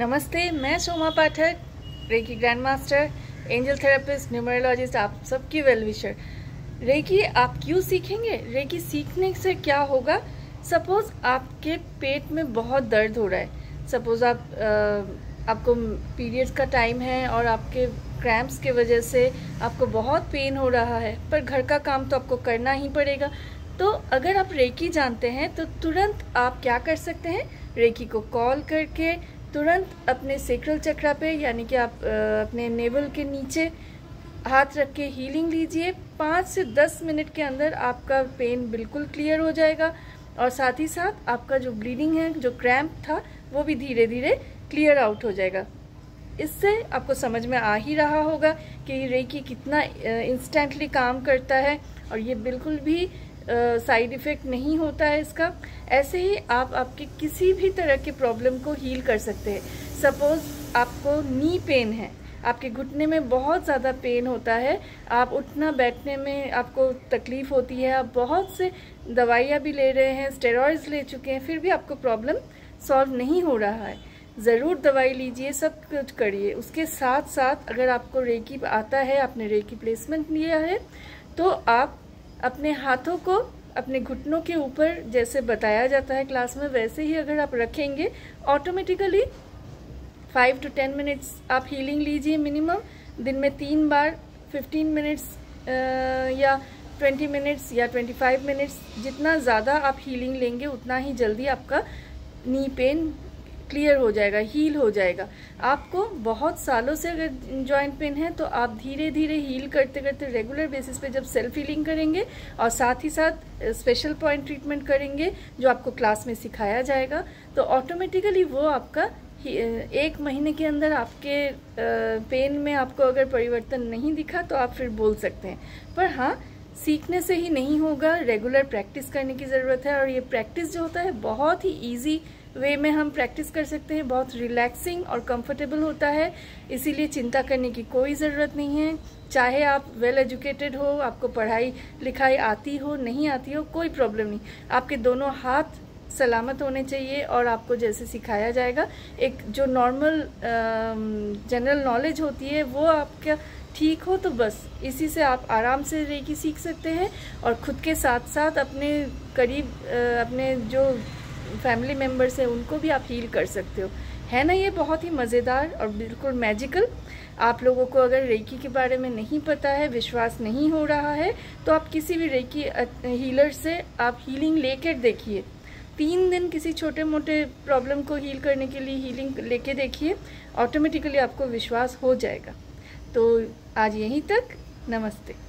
नमस्ते, मैं Soma Pathak, reiki grand master, angel therapist, numerologist, आप सबकी वेलविशर। रेकी आप क्यों सीखेंगे? रेकी सीखने से क्या होगा? सपोज आपके पेट में बहुत दर्द हो रहा है, सपोज आपको पीरियड्स का टाइम है और आपके क्रैम्प्स के वजह से आपको बहुत पेन हो रहा है, पर घर का काम तो आपको करना ही पड़ेगा। तो अगर आप रेकी जानते हैं तो तुरंत आप क्या कर सकते हैं, रेकी को कॉल करके तुरंत अपने सेक्रल चक्रा पे यानी कि आप अपने नेवल के नीचे हाथ रख के हीलिंग लीजिए। 5 से 10 मिनट के अंदर आपका पेन बिल्कुल क्लियर हो जाएगा और साथ ही साथ आपका जो ब्लीडिंग है, जो क्रैम्प था, वो भी धीरे धीरे क्लियर आउट हो जाएगा। इससे आपको समझ में आ ही रहा होगा कि रेकी कितना इंस्टेंटली काम करता है और ये बिल्कुल भी साइड इफ़ेक्ट नहीं होता है इसका। ऐसे ही आप आपके किसी भी तरह के प्रॉब्लम को हील कर सकते हैं। सपोज़ आपको नी पेन है, आपके घुटने में बहुत ज़्यादा पेन होता है, आप उठना बैठने में आपको तकलीफ़ होती है, आप बहुत से दवाइयाँ भी ले रहे हैं, स्टेरॉइड्स ले चुके हैं, फिर भी आपको प्रॉब्लम सॉल्व नहीं हो रहा है। ज़रूर दवाई लीजिए, सब कुछ करिए। उसके साथ साथ अगर आपको रेकी आता है, आपने रेकी प्लेसमेंट लिया है, तो आप अपने हाथों को अपने घुटनों के ऊपर जैसे बताया जाता है क्लास में, वैसे ही अगर आप रखेंगे ऑटोमेटिकली 5 से 10 मिनट्स आप हीलिंग लीजिए। मिनिमम दिन में 3 बार 15 मिनट्स या 20 मिनट्स या 25 मिनट्स, जितना ज़्यादा आप हीलिंग लेंगे उतना ही जल्दी आपका नी पेन क्लियर हो जाएगा, हील हो जाएगा। आपको बहुत सालों से अगर जॉइंट पेन है तो आप धीरे धीरे हील करते करते रेगुलर बेसिस पे जब सेल्फ हीलिंग करेंगे और साथ ही साथ स्पेशल पॉइंट ट्रीटमेंट करेंगे जो आपको क्लास में सिखाया जाएगा, तो ऑटोमेटिकली वो आपका 1 महीने के अंदर आपके पेन में आपको अगर परिवर्तन नहीं दिखा तो आप फिर बोल सकते हैं। पर हाँ, सीखने से ही नहीं होगा, रेगुलर प्रैक्टिस करने की ज़रूरत है। और ये प्रैक्टिस जो होता है बहुत ही ईजी वे में हम प्रैक्टिस कर सकते हैं, बहुत रिलैक्सिंग और कंफर्टेबल होता है, इसीलिए चिंता करने की कोई ज़रूरत नहीं है। चाहे आप वेल एजुकेटेड हो, आपको पढ़ाई लिखाई आती हो नहीं आती हो, कोई प्रॉब्लम नहीं। आपके दोनों हाथ सलामत होने चाहिए और आपको जैसे सिखाया जाएगा, एक जो नॉर्मल जनरल नॉलेज होती है वो आपका ठीक हो, तो बस इसी से आप आराम से रेकी सीख सकते हैं। और खुद के साथ साथ अपने करीब अपने जो फैमिली मेम्बर्स हैं उनको भी आप हील कर सकते हो, है ना। ये बहुत ही मज़ेदार और बिल्कुल मैजिकल। आप लोगों को अगर रेकी के बारे में नहीं पता है, विश्वास नहीं हो रहा है, तो आप किसी भी रेकी हीलर से आप हीलिंग लेकर देखिए। 3 दिन किसी छोटे मोटे प्रॉब्लम को हील करने के लिए हीलिंग लेके देखिए, ऑटोमेटिकली आपको विश्वास हो जाएगा। तो आज यहीं तक, नमस्ते।